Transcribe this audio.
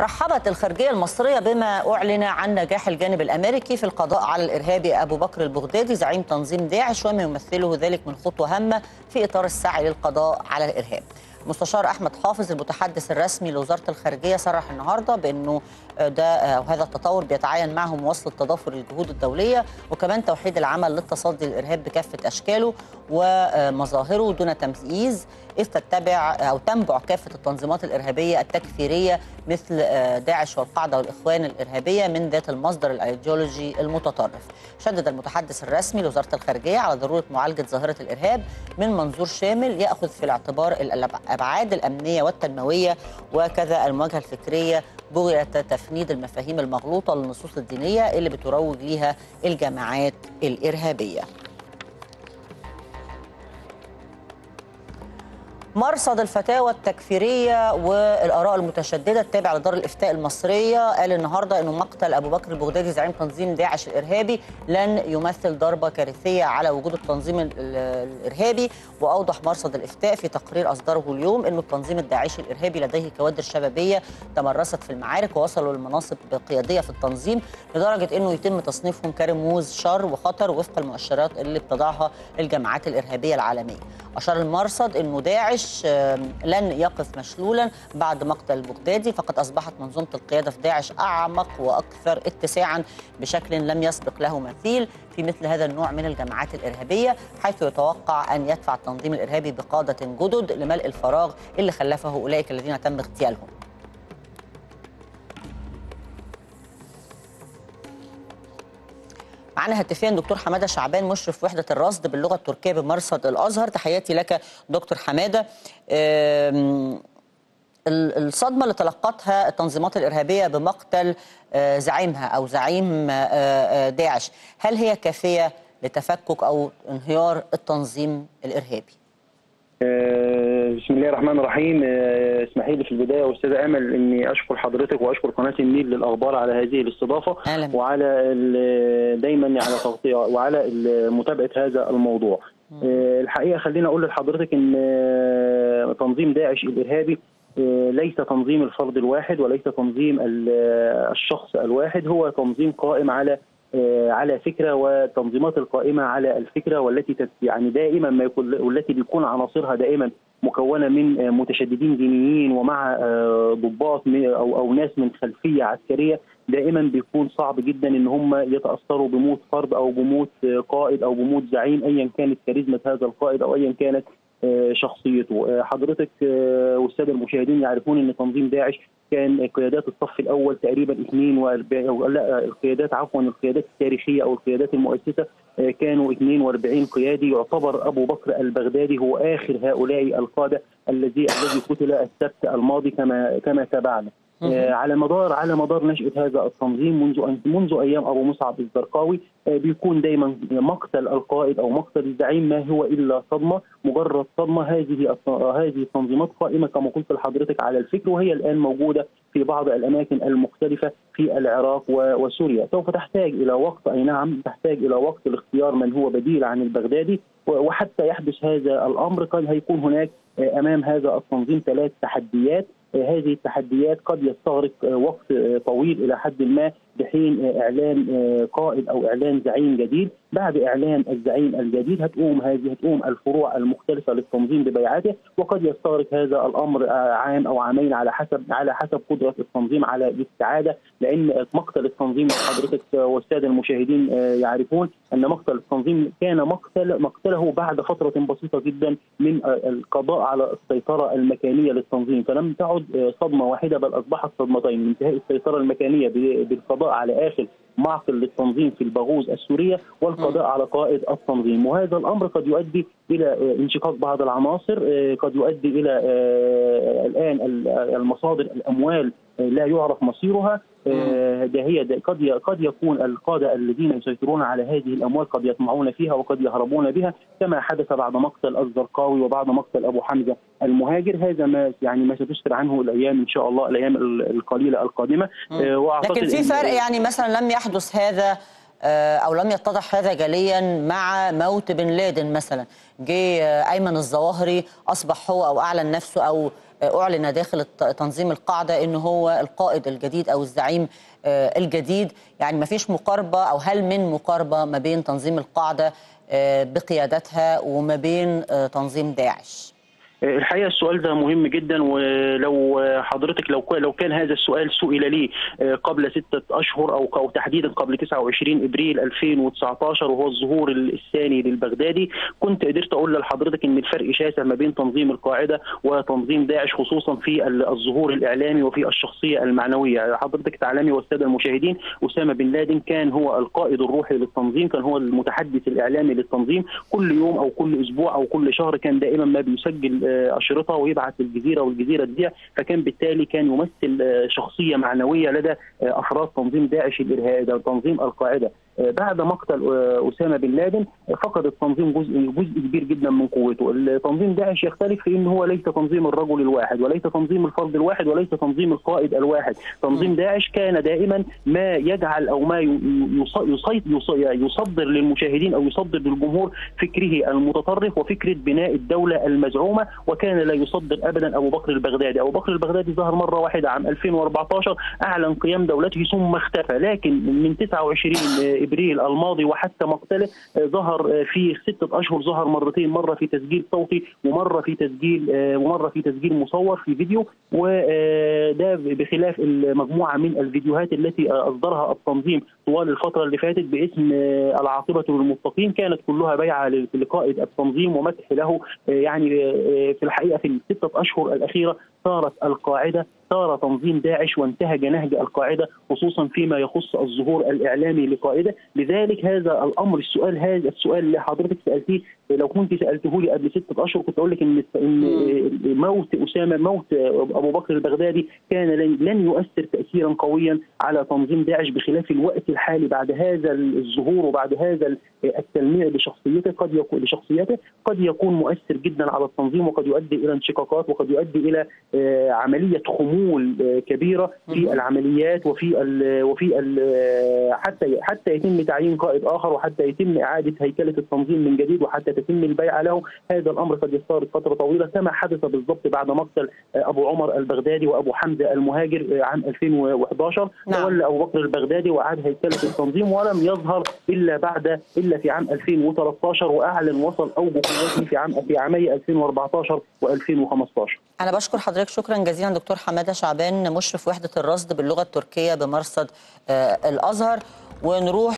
رحبت الخارجية المصرية بما أعلن عن نجاح الجانب الأمريكي في القضاء على الإرهابي أبو بكر البغدادي زعيم تنظيم داعش وما يمثله ذلك من خطوة هامة في إطار السعي للقضاء على الإرهاب. المستشار أحمد حافظ المتحدث الرسمي لوزارة الخارجية صرح النهارده بأنه هذا التطور بيتعاين معه مواصلة تضافر الجهود الدولية وكمان توحيد العمل للتصدي للإرهاب بكافة أشكاله ومظاهره دون تمييز، إذ تتبع أو تنبع كافة التنظيمات الإرهابية التكفيرية مثل داعش والقاعدة والإخوان الإرهابية من ذات المصدر الأيديولوجي المتطرف. شدد المتحدث الرسمي لوزارة الخارجية على ضرورة معالجة ظاهرة الإرهاب من منظور شامل يأخذ في الاعتبار الأبعاد الأمنية والتنموية وكذا المواجهة الفكرية بغية تفنيد المفاهيم المغلوطة للنصوص الدينية اللي بتروج ليها الجماعات الإرهابية. مرصد الفتاوى التكفيرية والآراء المتشددة التابع لدار الإفتاء المصرية قال النهارده إنه مقتل أبو بكر البغدادي زعيم تنظيم داعش الإرهابي لن يمثل ضربة كارثية على وجود التنظيم الإرهابي. وأوضح مرصد الإفتاء في تقرير أصدره اليوم إنه التنظيم الداعشي الإرهابي لديه كوادر شبابية تمرست في المعارك ووصلوا لمناصب قيادية في التنظيم لدرجة إنه يتم تصنيفهم كرموز شر وخطر وفق المؤشرات اللي بتضعها الجماعات الإرهابية العالمية. أشار المرصد إنه داعش لن يقف مشلولا بعد مقتل البغدادي، فقد أصبحت منظومة القيادة في داعش أعمق وأكثر اتساعا بشكل لم يسبق له مثيل في مثل هذا النوع من الجماعات الإرهابية، حيث يتوقع أن يدفع التنظيم الإرهابي بقادة جدد لملء الفراغ اللي خلفه أولئك الذين تم اغتيالهم. معنا هاتفيا دكتور حمادة شعبان مشرف وحدة الرصد باللغة التركية بمرصد الأزهر. تحياتي لك دكتور حمادة. الصدمة اللي تلقتها التنظيمات الإرهابية بمقتل زعيمها أو زعيم داعش، هل هي كافية لتفكك أو انهيار التنظيم الإرهابي؟ بسم الله الرحمن الرحيم. اسمحي لي في البدايه استاذه امل اني اشكر حضرتك واشكر قناه النيل للاخبار على هذه الاستضافه وعلى دايما على تغطيه وعلى متابعه هذا الموضوع. الحقيقه خليني اقول لحضرتك ان تنظيم داعش الارهابي ليس تنظيم الفرد الواحد وليس تنظيم الشخص الواحد، هو تنظيم قائم على فكره، والتنظيمات القائمه على الفكره والتي يعني دائما ما يكون والتي بيكون عناصرها دائما مكونه من متشددين دينيين ومع ضباط او ناس من خلفيه عسكريه، دائما بيكون صعب جدا ان هم يتاثروا بموت فرد او بموت قائد او بموت زعيم ايا كانت كاريزمه هذا القائد او ايا كانت شخصيته. حضرتك والساده المشاهدين يعرفون ان تنظيم داعش كان قيادات الصف الاول تقريبا 42 لا القيادات عفوا القيادات التاريخيه او القيادات المؤسسه كانوا 42 قيادي، يعتبر ابو بكر البغدادي هو اخر هؤلاء القاده الذي قتل السبت الماضي كما تابعنا. على مدار نشأة هذا التنظيم منذ ايام ابو مصعب الزرقاوي بيكون دايما مقتل القائد او مقتل الزعيم ما هو الا صدمه، مجرد صدمه. هذه التنظيمات قائمه كما قلت لحضرتك على الفكر، وهي الان موجوده في بعض الاماكن المختلفه في العراق وسوريا. سوف تحتاج الى وقت، اي نعم تحتاج الى وقت لاختيار من هو بديل عن البغدادي، وحتى يحدث هذا الامر قد هيكون هناك امام هذا التنظيم 3 تحديات. هذه التحديات قد يستغرق وقت طويل إلى حد ما بحين إعلان قائد أو إعلان زعيم جديد. بعد إعلان الزعيم الجديد هتقوم الفروع المختلفة للتنظيم ببيعاته، وقد يستغرق هذا الأمر عام أو عامين على حسب قدرة التنظيم على الاستعادة، لأن مقتل التنظيم حضرتك والسادة المشاهدين يعرفون أن مقتل التنظيم كان مقتله بعد فترة بسيطة جدا من القضاء على السيطرة المكانية للتنظيم، فلم تعد صدمة واحدة بل أصبحت صدمتين. انتهاء السيطرة المكانية بالقضاء على آخر معقل للتنظيم في الباغوز السورية والقضاء على قائد التنظيم، وهذا الأمر قد يؤدي إلى انشقاق بعض العناصر، قد يؤدي إلى الآن المصادر الأموال لا يعرف مصيرها، قد يكون القادة الذين يسيطرون على هذه الأموال قد يطمعون فيها وقد يهربون بها كما حدث بعد مقتل الزرقاوي وبعد مقتل أبو حمزة المهاجر. هذا ما ستسفر عنه الأيام إن شاء الله، الأيام القليلة القادمة. لكن في فرق، يعني مثلا لم يحدث هذا أو لم يتضح هذا جليا مع موت بن لادن مثلا، جه أيمن الظواهري أصبح هو أو أعلن نفسه أو أعلن داخل تنظيم القاعدة إن هو القائد الجديد أو الزعيم الجديد. يعني ما فيش مقاربة أو هل من مقاربة ما بين تنظيم القاعدة بقيادتها وما بين تنظيم داعش؟ الحقيقة السؤال ده مهم جدا، ولو حضرتك لو كان هذا السؤال سئل لي قبل 6 أشهر أو تحديدا قبل 29 إبريل 2019 وهو الظهور الثاني للبغدادي، كنت قدرت أقول لحضرتك إن الفرق شاسع ما بين تنظيم القاعدة وتنظيم داعش، خصوصا في الظهور الإعلامي وفي الشخصية المعنوية. حضرتك تعلمي والسادة المشاهدين، أسامة بن لادن كان هو القائد الروحي للتنظيم، كان هو المتحدث الإعلامي للتنظيم، كل يوم أو كل أسبوع أو كل شهر كان دائما ما بيسجل أشرطة ويبعث الجزيرة والجزيرة تذيع، فكان بالتالي كان يمثل شخصية معنوية لدى أفراد تنظيم داعش الإرهابي وتنظيم القاعدة. بعد مقتل أسامة بن لادن فقد التنظيم جزء كبير جدا من قوته. تنظيم داعش يختلف في أنه هو ليس تنظيم الرجل الواحد وليس تنظيم الفرد الواحد وليس تنظيم القائد الواحد. تنظيم داعش كان دائما ما يجعل أو ما يصدر للمشاهدين أو يصدر للجمهور فكره المتطرف وفكرة بناء الدولة المزعومة، وكان لا يصدر أبدا أبو بكر البغدادي. أبو بكر البغدادي ظهر مرة واحدة عام 2014 أعلن قيام دولته ثم اختفى، لكن من 29 إبريل الماضي وحتى مقتله ظهر في 6 أشهر، ظهر مرتين، مرة في تسجيل صوتي ومرة في تسجيل مصور في فيديو، وده بخلاف المجموعة من الفيديوهات التي أصدرها التنظيم طوال الفترة اللي فاتت باسم العاقبة للمتقين، كانت كلها بيعة لقائد التنظيم ومدح له. يعني في الحقيقة في ال6 أشهر الأخيرة صارت القاعدة، صار تنظيم داعش وانتهج نهج القاعدة، خصوصا فيما يخص الظهور الإعلامي لقاعدة. لذلك هذا الأمر، السؤال اللي حضرتك سألتيه لو كنت سألته لي قبل 6 أشهر كنت أقول لك إن موت أبو بكر البغدادي كان لن يؤثر تأثيرا قويا على تنظيم داعش، بخلاف الوقت الحالي بعد هذا الظهور وبعد هذا التلميع لشخصيته قد يكون مؤثر جدا على التنظيم، وقد يؤدي إلى انشقاقات وقد يؤدي إلى عملية خمول كبيرة في العمليات وفي حتى يتم تعيين قائد آخر وحتى يتم إعادة هيكلة التنظيم من جديد وحتى تتم البيعة له. هذا الأمر قد يستغرق فترة طويلة كما حدث بالضبط بعد مقتل أبو عمر البغدادي وأبو حمزة المهاجر عام 2011. تولى أبو بكر البغدادي وأعاد هيكلة التنظيم ولم يظهر إلا في عام 2013، وأعلن وصل أوج قوته في عامي 2014 و2015. أنا بشكر حضرتك، شكرا جزيلا دكتور حمادة شعبان، مشرف وحدة الرصد باللغة التركية بمرصد الأزهر. ونروح